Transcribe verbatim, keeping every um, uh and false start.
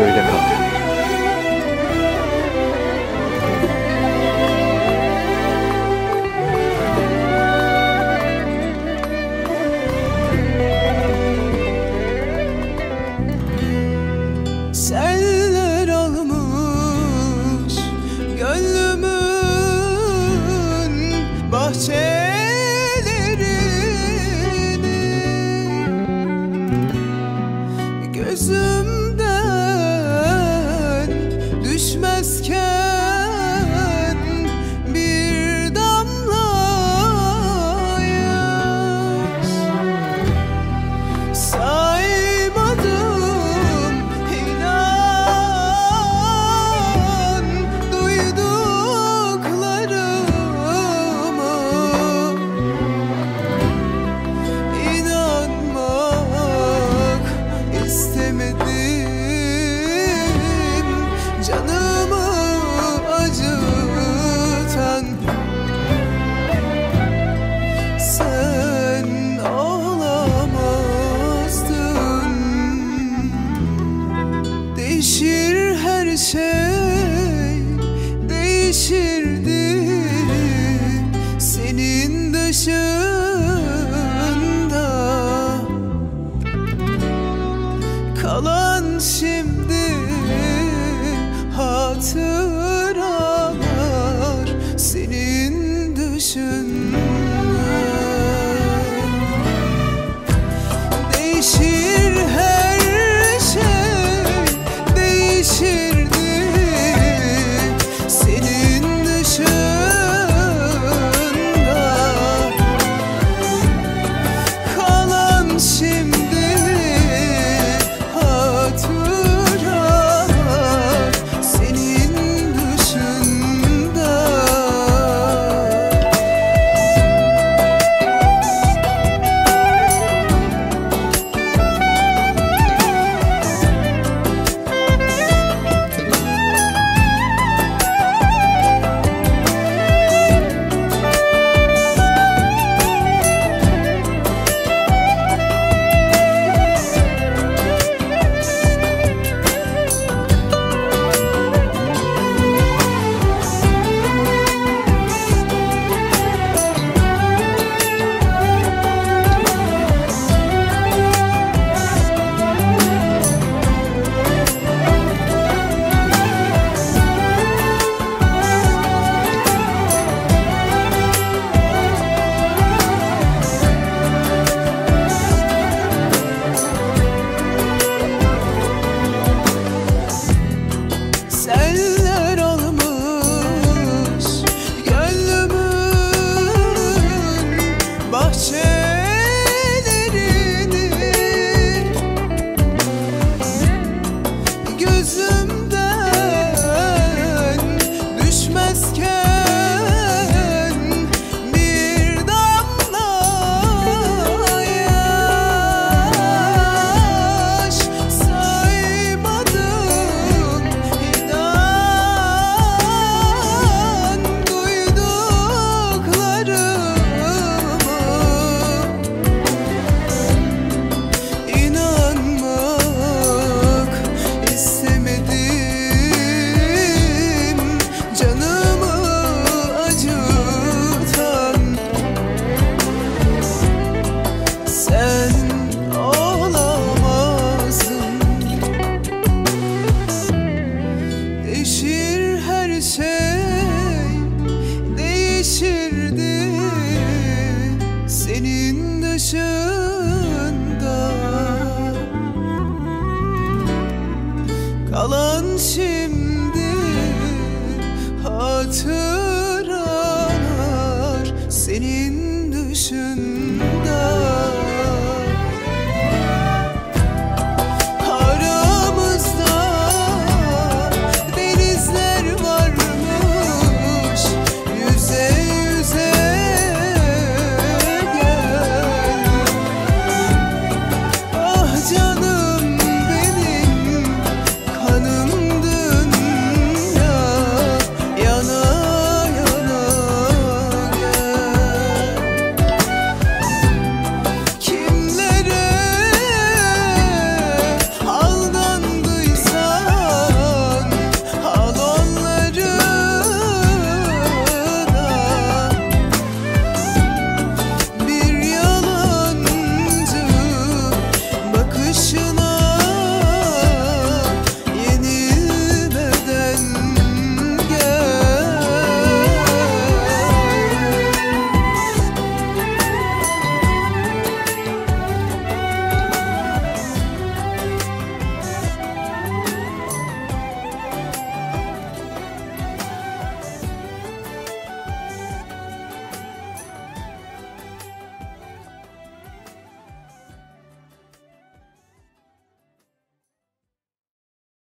öyle kaldı. Değişir her şey, değişirdi.